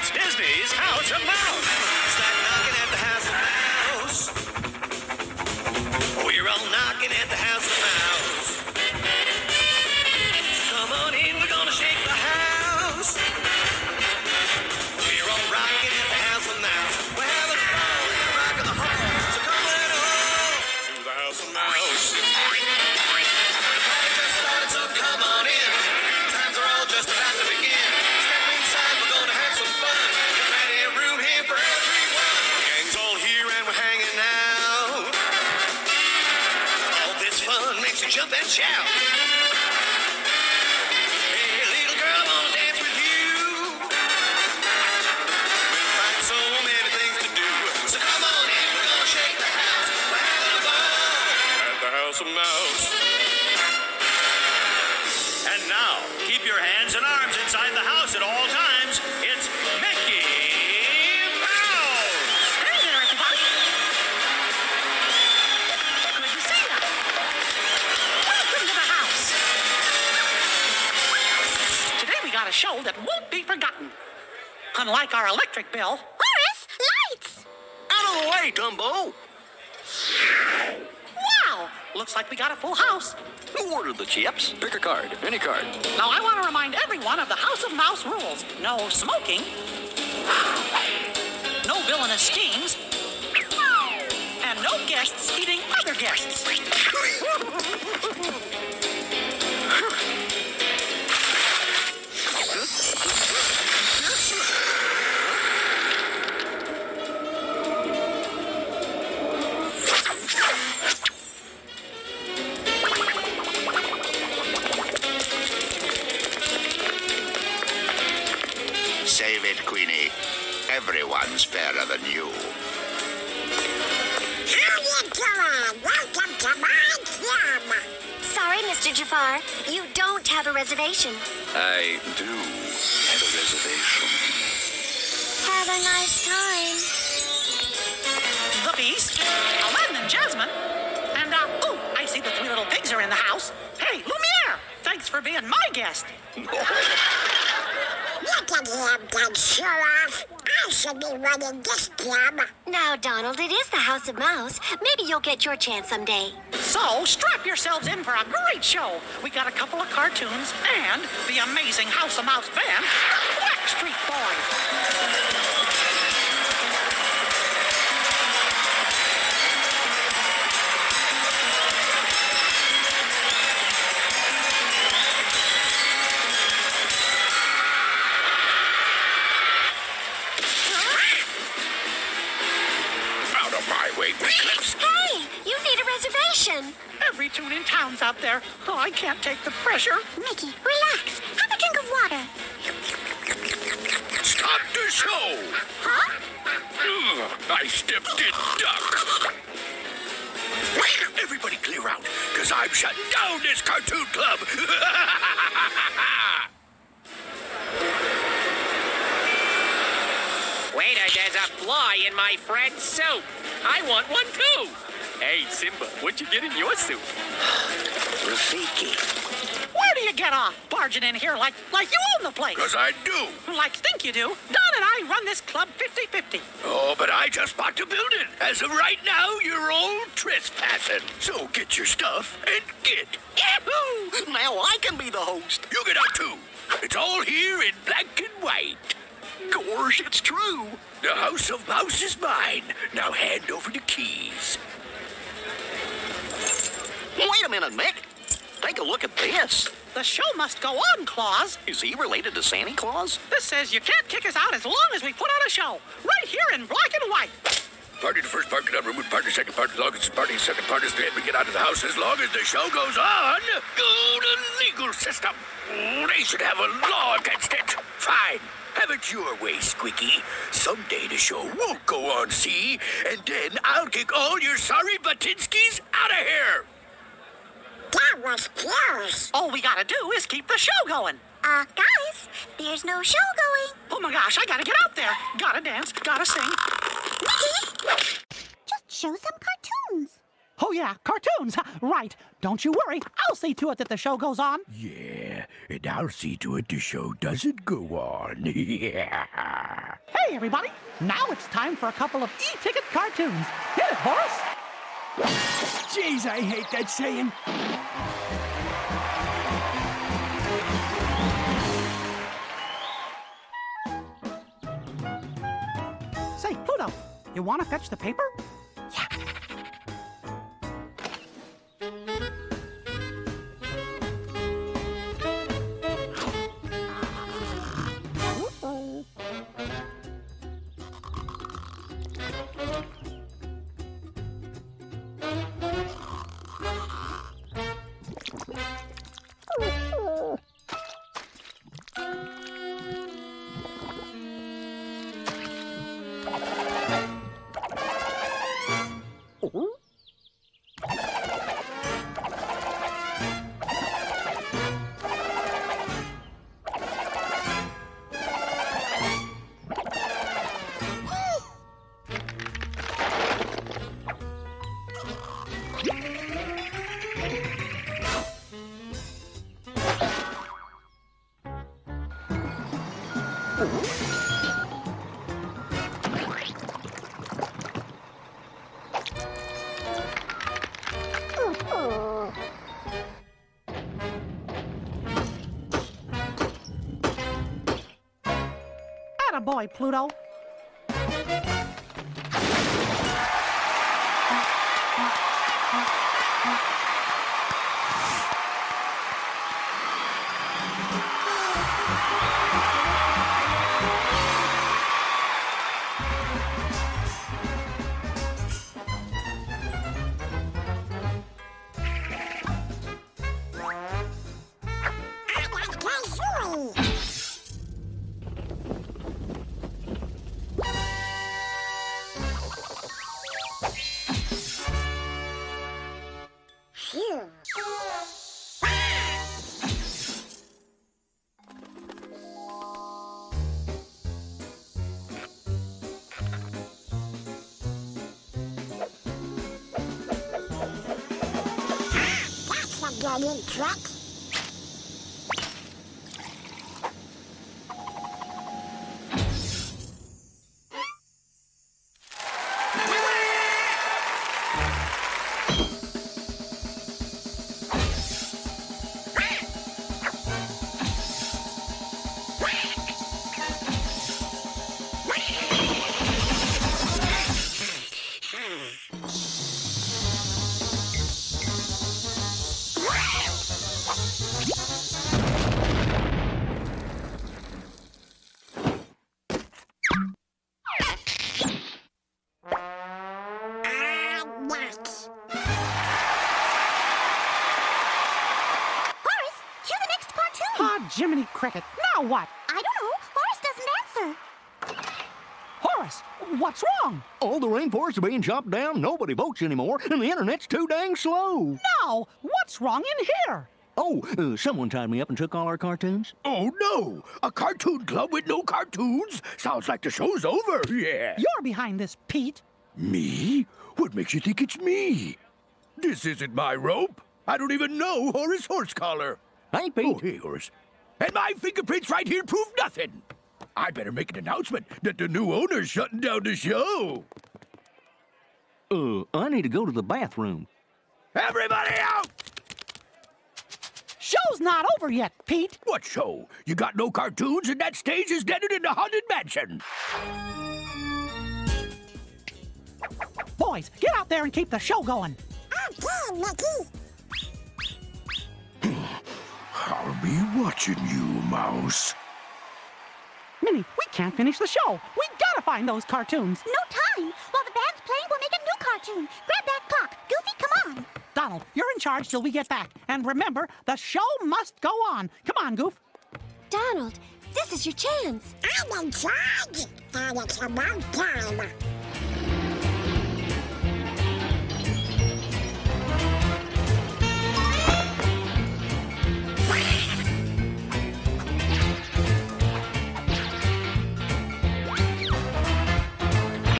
It's Disney's House of Mouse. Start knocking at the House of Mouse. We're all knocking at the House of Mouse. Come on in, we're gonna shake the house. We're all rocking at the House of Mouse. We're having fun, we're rocking the house. So come on all to the House of Mouse. The party just started, so come on in. Times are all just about to begin. Jump and shout. Hey, little girl, I wanna dance with you. We'll find so many things to do. So come on in, we're gonna shake the house. We're having a ball at the House of Mouse. And now, keep your hands and arms inside the house at all times. It's Mickey. A show that won't be forgotten. Unlike our electric bill. Horace, lights! Out of the way, Dumbo! Wow! Looks like we got a full house. Who ordered the chips? Pick a card, any card. Now I want to remind everyone of the House of Mouse rules. No smoking. No villainous schemes. And no guests eating other guests. Save it, Queenie. Everyone's fairer than you. How you doing? Welcome to my club. Sorry, Mr. Jafar. You don't have a reservation. I do have a reservation. Have a nice time. The Beast, Aladdin and Jasmine, and, ooh, I see the three little pigs are in the house. Hey, Lumiere, thanks for being my guest. Look at him, Dad, show off. I should be running this club. Now, Donald, it is the House of Mouse. Maybe you'll get your chance someday. So, strap yourselves in for a great show. We got a couple of cartoons and the amazing House of Mouse band, the Backstreet Boys. Hey, you need a reservation. Every tune in town's out there. Oh, I can't take the pressure. Mickey, relax. Have a drink of water. Stop the show. Huh? I stepped in duck. Everybody clear out, because I'm shutting down this cartoon club. Waiter, there's a fly in my friend's soup. I want one, too. Hey, Simba, what'd you get in your soup? Rafiki. Where do you get off barging in here like you own the place? Because I do. Like think you do. Don and I run this club 50-50. Oh, but I just bought the building. As of right now, you're all trespassing. So get your stuff and get. Yahoo! Now I can be the host. You get out, too. It's all here in black and white. Gosh, it's true. The House of Mouse is mine. Now hand over the keys. Wait a minute, Mick. Take a look at this. The show must go on, Claus. Is he related to Santa Claus? This says you can't kick us out as long as we put on a show. Right here in black and white. Party the first part, get out of the room. Party the second part, as long as the party second part is dead. We get out of the house as long as the show goes on. Go to legal system. They should have a law against it. Fine. Have it your way, Squeaky. Someday the show won't go on, see? And then I'll kick all your sorry Batinskis out of here. That was close. All we gotta do is keep the show going. Guys, there's no show going. Oh my gosh, I gotta get out there. Gotta dance, gotta sing. Mickey, just show some cartoons. Oh yeah, cartoons, right. Don't you worry, I'll see to it that the show goes on. Yeah, and I'll see to it the show doesn't go on. Yeah. Hey, everybody. Now it's time for a couple of e-ticket cartoons. Hit it, Horace. Jeez, I hate that saying. Say, Pluto, you want to fetch the paper? Yeah. Boy, Pluto. Truck. Jiminy Cricket, now what? I don't know. Horace doesn't answer. Horace, what's wrong? All the rainforests are being chopped down, nobody votes anymore, and the internet's too dang slow. No, what's wrong in here? Oh, someone tied me up and took all our cartoons. Oh, no. A cartoon club with no cartoons? Sounds like the show's over, yeah. You're behind this, Pete. Me? What makes you think it's me? This isn't my rope. I don't even know Horace Horsecollar. Hey, Pete. Oh, hey, Horace. And my fingerprints right here prove nothing. I better make an announcement that the new owner's shutting down the show. I need to go to the bathroom. Everybody out! Show's not over yet, Pete. What show? You got no cartoons and that stage is deaded in the Haunted Mansion. Boys, get out there and keep the show going. Okay, Mickey. I'll be watching you, Mouse. Minnie, we can't finish the show. We gotta find those cartoons. No time. While the band's playing, we'll make a new cartoon. Grab that clock. Goofy, come on. Donald, you're in charge till we get back. And remember, the show must go on. Come on, Goof. Donald, this is your chance. I'm in charge, and it's about time.